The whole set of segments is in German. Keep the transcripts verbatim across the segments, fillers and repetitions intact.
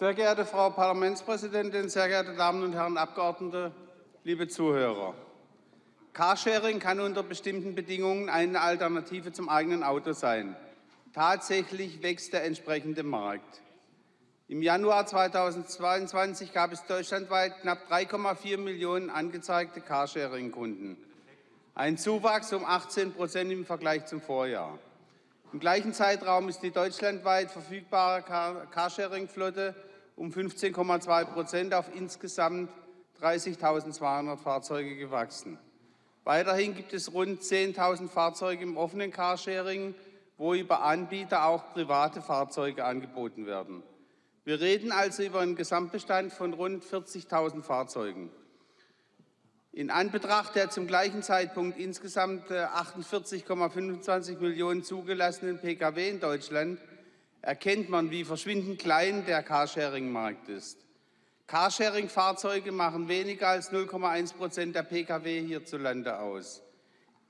Sehr geehrte Frau Parlamentspräsidentin, sehr geehrte Damen und Herren Abgeordnete, liebe Zuhörer! Carsharing kann unter bestimmten Bedingungen eine Alternative zum eigenen Auto sein. Tatsächlich wächst der entsprechende Markt. Im Januar zweitausendzweiundzwanzig gab es deutschlandweit knapp drei Komma vier Millionen angezeigte Carsharing-Kunden. Ein Zuwachs um achtzehn Prozent im Vergleich zum Vorjahr. Im gleichen Zeitraum ist die deutschlandweit verfügbare Carsharing-Flotte um fünfzehn Komma zwei Prozent auf insgesamt dreißigtausendzweihundert Fahrzeuge gewachsen. Weiterhin gibt es rund zehntausend Fahrzeuge im offenen Carsharing, wo über Anbieter auch private Fahrzeuge angeboten werden. Wir reden also über einen Gesamtbestand von rund vierzigtausend Fahrzeugen. In Anbetracht der zum gleichen Zeitpunkt insgesamt achtundvierzig Komma fünfundzwanzig Millionen zugelassenen Pkw in Deutschland erkennt man, wie verschwindend klein der Carsharing-Markt ist. Carsharing-Fahrzeuge machen weniger als null Komma eins Prozent der Pkw hierzulande aus.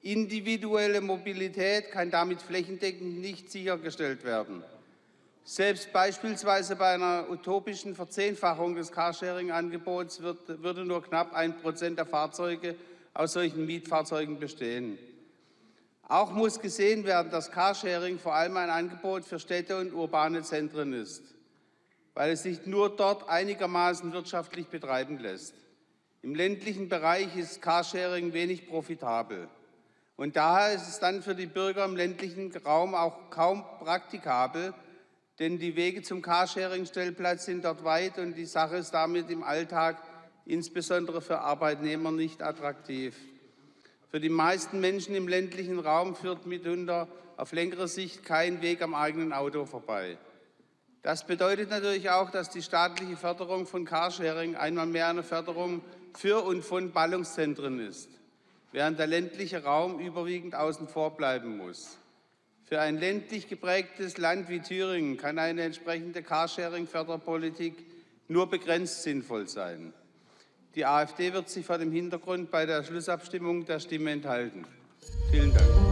Individuelle Mobilität kann damit flächendeckend nicht sichergestellt werden. Selbst beispielsweise bei einer utopischen Verzehnfachung des Carsharing-Angebots würde nur knapp ein Prozent der Fahrzeuge aus solchen Mietfahrzeugen bestehen. Auch muss gesehen werden, dass Carsharing vor allem ein Angebot für Städte und urbane Zentren ist, weil es sich nur dort einigermaßen wirtschaftlich betreiben lässt. Im ländlichen Bereich ist Carsharing wenig profitabel. Und daher ist es dann für die Bürger im ländlichen Raum auch kaum praktikabel, denn die Wege zum Carsharing-Stellplatz sind dort weit und die Sache ist damit im Alltag, insbesondere für Arbeitnehmer, nicht attraktiv. Für die meisten Menschen im ländlichen Raum führt mitunter auf längere Sicht kein Weg am eigenen Auto vorbei. Das bedeutet natürlich auch, dass die staatliche Förderung von Carsharing einmal mehr eine Förderung für und von Ballungszentren ist, während der ländliche Raum überwiegend außen vor bleiben muss. Für ein ländlich geprägtes Land wie Thüringen kann eine entsprechende Carsharing-Förderpolitik nur begrenzt sinnvoll sein. Die AfD wird sich vor dem Hintergrund bei der Schlussabstimmung der Stimme enthalten. Vielen Dank.